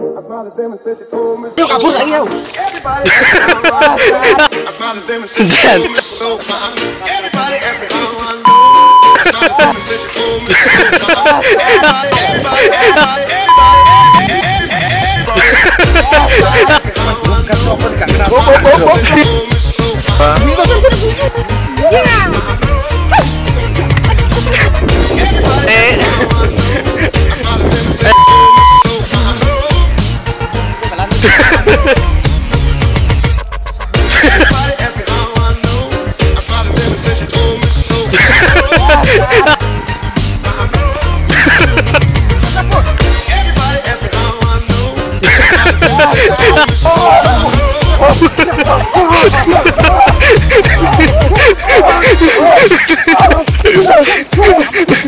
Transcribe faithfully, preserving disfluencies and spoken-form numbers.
I probably demonstrated told me. Everybody I probably demonstrated so fine. Everybody every hour I probably demonstrated told me so fine. Everybody, everybody, oh,